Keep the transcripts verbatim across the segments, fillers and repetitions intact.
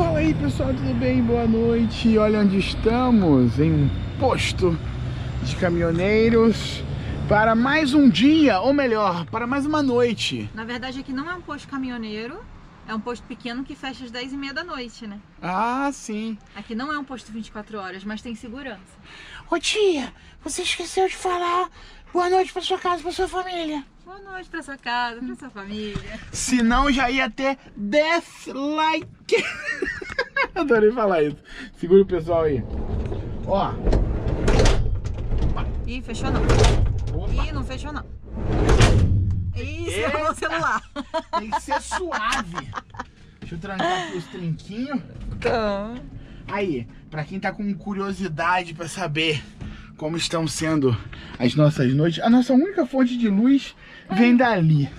Fala aí pessoal, tudo bem? Boa noite. Olha onde estamos, em um posto de caminhoneiros para mais um dia, ou melhor, para mais uma noite. Na verdade aqui não é um posto caminhoneiro, é um posto pequeno que fecha às dez e meia da noite, né? Ah, sim. Aqui não é um posto vinte e quatro horas, mas tem segurança. Ô tia, você esqueceu de falar boa noite para sua casa, para sua família. Boa noite para sua casa, para sua família. Se não, já ia ter dislike. Adorei falar isso. Segura o pessoal aí. Ó. Ih, fechou não. Opa. Ih, não fechou não. Ih, você levou o celular. Tem que ser suave. Deixa eu trancar aqui os trinquinhos. Tá. Aí, pra quem tá com curiosidade pra saber como estão sendo as nossas noites, a nossa única fonte de luz vem dali.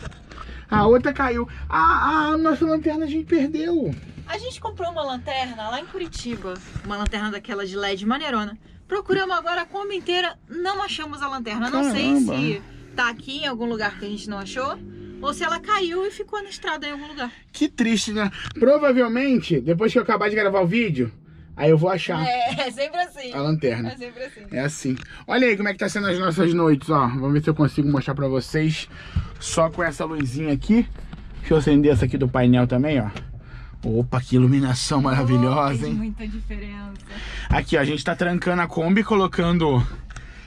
A outra caiu. A, a nossa lanterna a gente perdeu. A gente comprou uma lanterna lá em Curitiba. Uma lanterna daquela de L E D maneirona. Procuramos agora a Kombi inteira, não achamos a lanterna. Caramba. Não sei se tá aqui em algum lugar que a gente não achou, ou se ela caiu e ficou na estrada em algum lugar. Que triste, né? Provavelmente, depois que eu acabar de gravar o vídeo, aí eu vou achar. É, é sempre assim. A lanterna. É sempre assim. É assim. Olha aí como é que tá sendo as nossas noites, ó. Vamos ver se eu consigo mostrar pra vocês só com essa luzinha aqui. Deixa eu acender essa aqui do painel também, ó. Opa, que iluminação maravilhosa, oh, hein? Muita diferença. Aqui, ó, a gente tá trancando a Kombi, colocando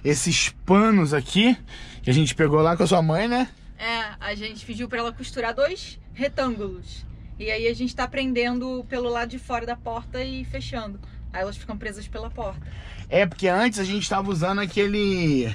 esses panos aqui que a gente pegou lá com a sua mãe, né? É, a gente pediu pra ela costurar dois retângulos. E aí a gente tá prendendo pelo lado de fora da porta e fechando. Aí elas ficam presas pela porta. É, porque antes a gente tava usando aquele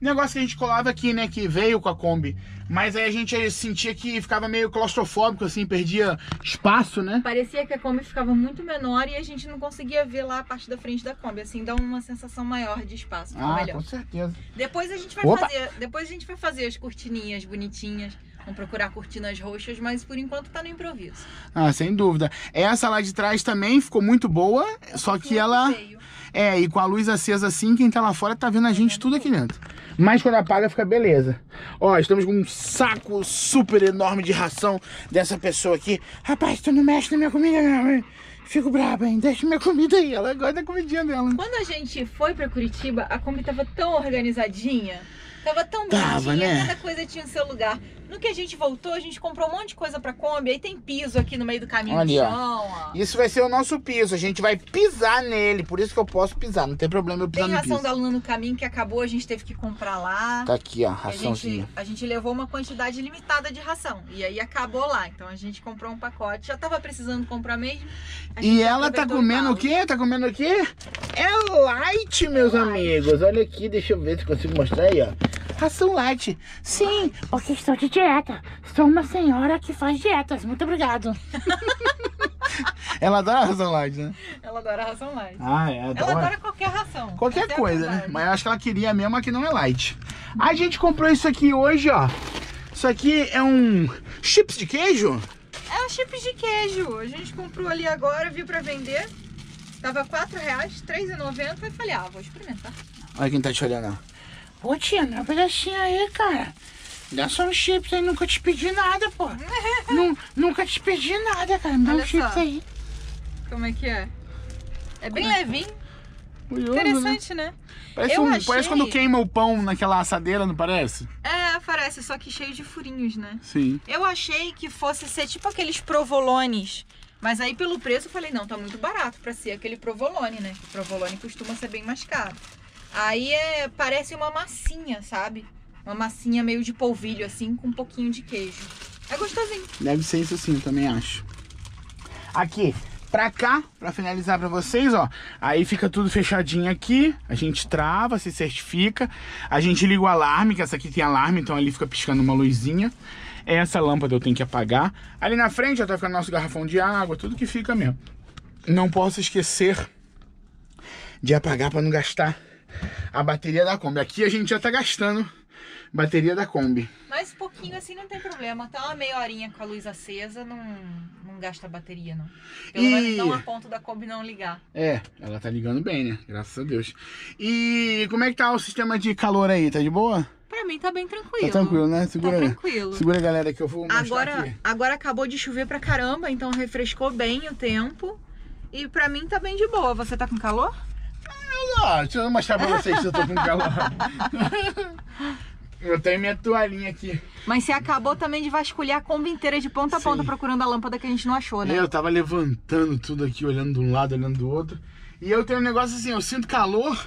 negócio que a gente colava aqui, né? Que veio com a Kombi. Mas aí a gente sentia que ficava meio claustrofóbico, assim, perdia espaço, né? Parecia que a Kombi ficava muito menor e a gente não conseguia ver lá a parte da frente da Kombi. Assim, dá uma sensação maior de espaço. Ah, melhor. Com certeza. Depois a gente vai Opa. fazer. Depois a gente vai fazer as cortininhas bonitinhas. Vamos procurar cortinas roxas, mas por enquanto tá no improviso. Ah, sem dúvida. Essa lá de trás também ficou muito boa, é só que ela... Feio. É, e com a luz acesa assim, quem tá lá fora tá vendo a gente é tudo aqui dentro. Mas quando apaga fica beleza. Ó, estamos com um saco super enorme de ração dessa pessoa aqui. Rapaz, tu não mexe na minha comida, não, mãe. Fico braba, hein? Deixa minha comida aí. Ela gosta da comidinha dela. Quando a gente foi pra Curitiba, a Kombi tava tão organizadinha. Tava tão bonitinha, né? Cada coisa tinha o seu lugar. No que a gente voltou, a gente comprou um monte de coisa pra Kombi. Aí tem piso aqui no meio do caminho. Olha, do chão, ó. Isso vai ser o nosso piso. A gente vai pisar nele. Por isso que eu posso pisar. Não tem problema eu pisar tem no piso. Tem ração da Luna no caminho que acabou. A gente teve que comprar lá. Tá aqui, ó. Raçãozinha. A gente, a gente levou uma quantidade limitada de ração. E aí acabou lá. Então a gente comprou um pacote. Já tava precisando comprar mesmo. E ela tá comendo o quê? Tá comendo o quê? É light, meus amigos. Olha aqui, deixa eu ver se consigo mostrar aí, ó. Ração light. Sim, porque estou de dieta. Sou uma senhora que faz dietas. Muito obrigado. Ela adora ração light, né? Ela adora ração light. Ah, é, adora. Ela adora qualquer ração. Qualquer Até coisa, né? Mas eu acho que ela queria mesmo a que não é light. A gente comprou isso aqui hoje, ó. Isso aqui é um chips de queijo? É um chips de queijo. A gente comprou ali agora, viu pra vender. Tava quatro reais, três e noventa. E falei, ah, vou experimentar. Olha quem tá te olhando, ó. Ô tia, dá um pedacinho aí, cara. Dá só um chips aí, nunca te pedi nada, pô. Nun, nunca te pedi nada, cara. Me dá um chips aí. Como é que é? É bem Como levinho. É? Interessante, né? né? Parece, um, achei... parece quando queima o pão naquela assadeira, não parece? É, parece, só que cheio de furinhos, né? Sim. Eu achei que fosse ser tipo aqueles provolones. Mas aí pelo preço eu falei, não, tá muito barato pra ser aquele provolone, né? O provolone costuma ser bem mais caro. Aí é, parece uma massinha, sabe? Uma massinha meio de polvilho, assim, com um pouquinho de queijo. É gostosinho. Deve ser isso sim, eu também acho. Aqui, pra cá, pra finalizar pra vocês, ó. Aí fica tudo fechadinho aqui. A gente trava, se certifica. A gente liga o alarme, que essa aqui tem alarme, então ali fica piscando uma luzinha. Essa lâmpada eu tenho que apagar. Ali na frente já tá ficando nosso garrafão de água, tudo que fica mesmo. Não posso esquecer de apagar pra não gastar a bateria da Kombi. Aqui a gente já tá gastando bateria da Kombi. Mas pouquinho assim não tem problema. Tá uma meia horinha com a luz acesa, não, não gasta bateria, não. Pelo e... menos não a ponto da Kombi não ligar. É, ela tá ligando bem, né? Graças a Deus. E como é que tá o sistema de calor aí? Tá de boa? Pra mim tá bem tranquilo. Tá tranquilo, né? Segura, tá tranquilo. Segura, galera, que eu vou mostrar agora, aqui. Agora acabou de chover pra caramba, então refrescou bem o tempo. E pra mim tá bem de boa. Você tá com calor? Ah, deixa eu mostrar pra vocês se eu tô com calor. Eu tenho minha toalhinha aqui. Mas você acabou também de vasculhar a Kombi inteira de ponta a ponta procurando a lâmpada que a gente não achou, né? Eu tava levantando tudo aqui, olhando de um lado, olhando do outro. E eu tenho um negócio assim, eu sinto calor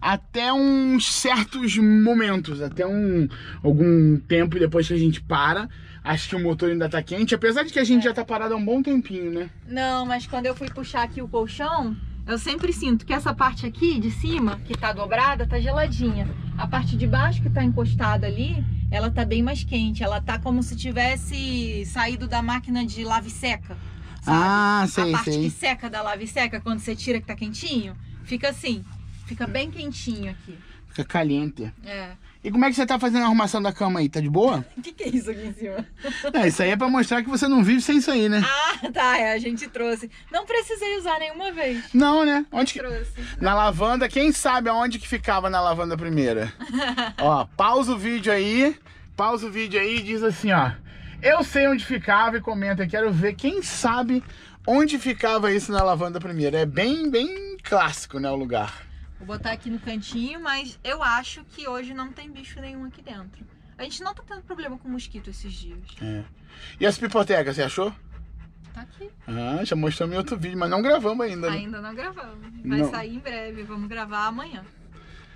até uns certos momentos, até um algum tempo e depois que a gente para. Acho que o motor ainda tá quente, apesar de que a gente é. já tá parado há um bom tempinho, né? Não, mas quando eu fui puxar aqui o colchão, eu sempre sinto que essa parte aqui de cima, que tá dobrada, tá geladinha. A parte de baixo que tá encostada ali, ela tá bem mais quente. Ela tá como se tivesse saído da máquina de lava e seca. Sabe? Ah, sei, A parte sei. que seca da lava e seca, quando você tira que tá quentinho, fica assim, fica bem quentinho aqui. Fica caliente. É. E como é que você tá fazendo a arrumação da cama aí? Tá de boa? O que que é isso aqui em cima? É, isso aí é pra mostrar que você não vive sem isso aí, né? Ah, tá. É, a gente trouxe. Não precisei usar nenhuma vez. Não, né? Onde que... trouxe. Na lavanda, quem sabe aonde que ficava na lavanda primeira? Ó, pausa o vídeo aí, pausa o vídeo aí e diz assim, ó. Eu sei onde ficava e comenta, quero ver quem sabe onde ficava isso na lavanda primeira. É bem, bem clássico, né, o lugar. Vou botar aqui no cantinho, mas eu acho que hoje não tem bicho nenhum aqui dentro. A gente não tá tendo problema com mosquito esses dias. É. E as pipotecas, você achou? Tá aqui. Ah, já mostramos em outro vídeo, mas não gravamos ainda. Né? Ainda não gravamos. Vai não. sair em breve, vamos gravar amanhã.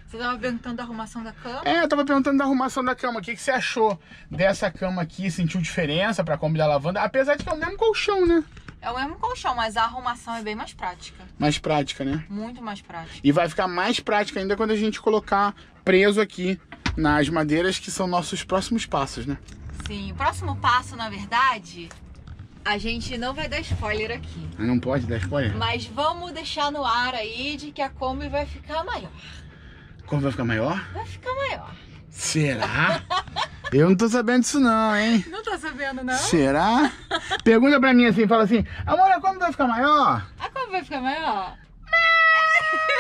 Você estava perguntando da arrumação da cama? É, eu estava perguntando da arrumação da cama. O que, que você achou dessa cama aqui? Sentiu diferença para a Kombi da Lavanda? Apesar de que é o mesmo colchão, né? É o mesmo colchão, mas a arrumação é bem mais prática. Mais prática, né? Muito mais prática. E vai ficar mais prática ainda quando a gente colocar preso aqui nas madeiras, que são nossos próximos passos, né? Sim, o próximo passo, na verdade... A gente não vai dar spoiler aqui. Não pode dar spoiler? Mas vamos deixar no ar aí de que a Kombi vai ficar maior. Vai ficar maior? Vai ficar maior. Será? Eu não tô sabendo disso não, hein? Não tô sabendo não? Será? Pergunta pra mim assim, fala assim, amor, a Kombi vai ficar maior? A Kombi vai ficar maior?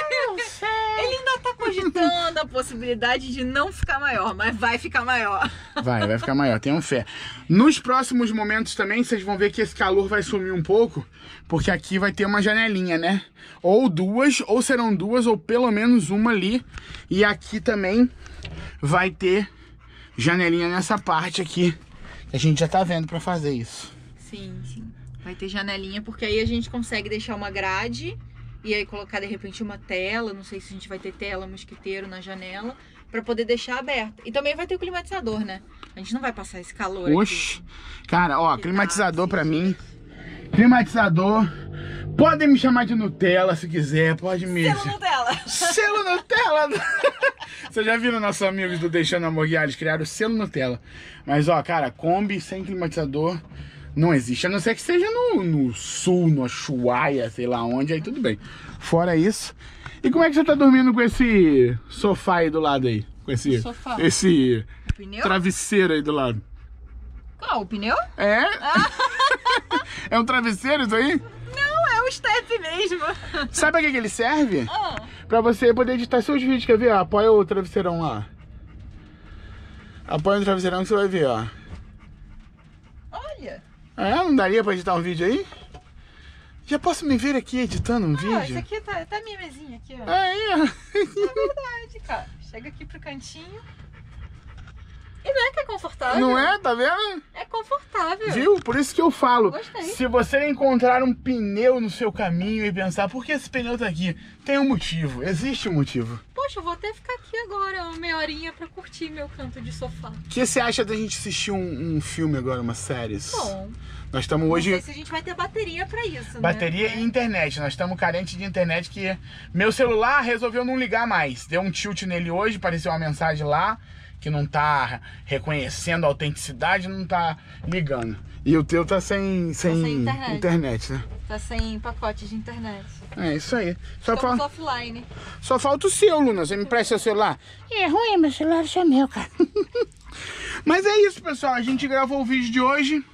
Não, não sei. Ele ainda tá cogitando a possibilidade de não ficar maior, mas vai ficar maior. Vai, vai ficar maior, tenham fé. Nos próximos momentos também, vocês vão ver que esse calor vai sumir um pouco, porque aqui vai ter uma janelinha, né? Ou duas, ou serão duas, ou pelo menos uma ali. E aqui também vai ter janelinha nessa parte aqui, que a gente já tá vendo pra fazer isso. Sim, sim. Vai ter janelinha, porque aí a gente consegue deixar uma grade... E aí colocar, de repente, uma tela, não sei se a gente vai ter tela, mosquiteiro na janela, pra poder deixar aberta. E também vai ter o climatizador, né? A gente não vai passar esse calor Oxi. aqui. Cara, ó, que climatizador pra mim. Climatizador. Podem me chamar de Nutella, se quiser, pode me... Selo Nutella. Selo Nutella. Vocês já viram nossos amigos do Deixando a Guiar, eles criaram o Selo Nutella. Mas, ó, cara, Kombi sem climatizador... Não existe, a não ser que seja no, no sul, no Ushuaia, sei lá onde, aí tudo bem. Fora isso. E como é que você tá dormindo com esse sofá aí do lado aí? Com esse sofá. Esse pneu? Travesseiro aí do lado. Qual? O pneu? É? Ah. É um travesseiro isso aí? Não, é um step mesmo. Sabe pra que, que ele serve? Ah. Pra você poder editar seus vídeos, quer ver? Ó, apoia o travesseirão lá. Apoia o travesseirão que você vai ver, ó. Olha. É, não daria pra editar um vídeo aí? Já posso me ver aqui editando um ah, vídeo? Ah, isso aqui tá, tá minha mesinha aqui, ó. Aí, ó. É verdade, cara. Chega aqui pro cantinho. E não é que é confortável? Não é, tá vendo? É confortável. Viu? Por isso que eu falo. Gostei. Se você encontrar um pneu no seu caminho e pensar, por que esse pneu tá aqui? Tem um motivo, existe um motivo. Poxa, eu vou até ficar aqui agora, uma meia horinha pra curtir meu canto de sofá. O que você acha da gente assistir um, um filme agora, uma série? Bom, nós estamos hoje... Não sei se a gente vai ter bateria pra isso, bateria né? Bateria e internet. Nós estamos carentes de internet que... Meu celular resolveu não ligar mais. Deu um tilt nele hoje, apareceu uma mensagem lá que não tá reconhecendo a autenticidade, não tá ligando. E o teu tá sem, sem, tá sem internet. internet, né? Tá sem pacote de internet. É isso aí. Só falta offline. Só falta o seu, Luna. Você me empresta seu celular? É ruim, meu celular é meu, cara. Mas é isso, pessoal. A gente gravou o vídeo de hoje.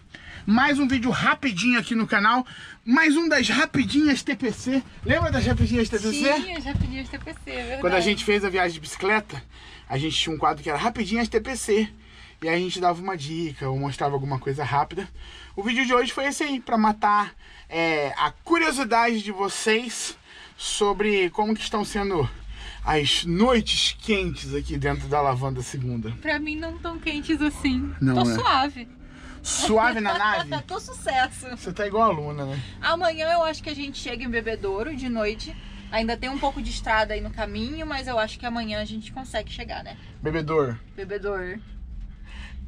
Mais um vídeo rapidinho aqui no canal. Mais um das rapidinhas T P C. Lembra das rapidinhas T P C? Sim, as rapidinhas T P C, é verdade. Quando a gente fez a viagem de bicicleta, a gente tinha um quadro que era rapidinhas T P C. e aí a gente dava uma dica ou mostrava alguma coisa rápida. O vídeo de hoje foi esse aí, para matar é, a curiosidade de vocês sobre como que estão sendo as noites quentes aqui dentro da Lavanda Segunda. Pra mim não tão quentes assim, não, tô né? suave. Suave na nave? Tô sucesso. Você tá igual a Luna, né? Amanhã eu acho que a gente chega em Bebedouro de noite. Ainda tem um pouco de estrada aí no caminho, mas eu acho que amanhã a gente consegue chegar, né? Bebedouro. Bebedouro.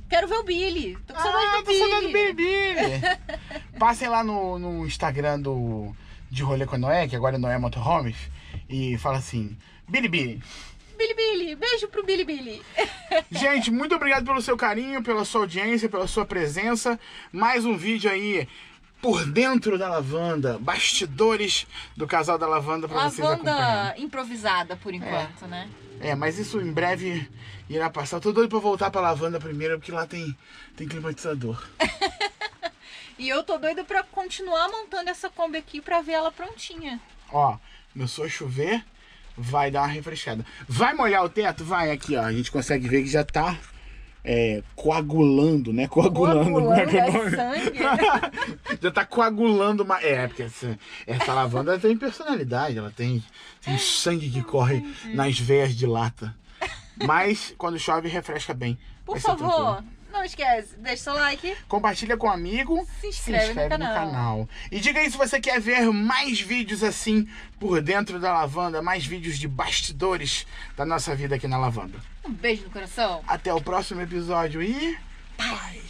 Quero ver o Billy. Tô com saudade ah, do tô Billy. Saudade do Billy, Billy. Passem lá no, no Instagram do, de rolê com a Noé, que agora é Noé Motorhomes, e fala assim, Billy, Billy. Billy, Billy. Beijo pro Billy, Billy. Gente, muito obrigado pelo seu carinho, pela sua audiência, pela sua presença. Mais um vídeo aí. Por dentro da Lavanda, bastidores do Casal da Lavanda para vocês acompanharem. Lavanda improvisada por enquanto, é. né? É, mas isso em breve irá passar. Eu tô doido para voltar para Lavanda primeiro, porque lá tem, tem climatizador. E eu tô doido para continuar montando essa Kombi aqui para ver ela prontinha. Ó, começou a chover, vai dar uma refrescada. Vai molhar o teto? Vai aqui, ó. A gente consegue ver que já tá... É, coagulando, né? Coagulando, coagulando é é sangue. Já tá coagulando uma... É, porque essa, essa lavanda tem personalidade. Ela tem, tem sangue que corre nas veias de lata. Mas quando chove, refresca bem. Por Vai favor, não esquece, deixa seu like, compartilha com um amigo, se inscreve, se inscreve no, no canal. canal E diga aí se você quer ver mais vídeos assim por dentro da Lavanda. Mais vídeos de bastidores da nossa vida aqui na Lavanda. Um beijo no coração. Até o próximo episódio e... Paz!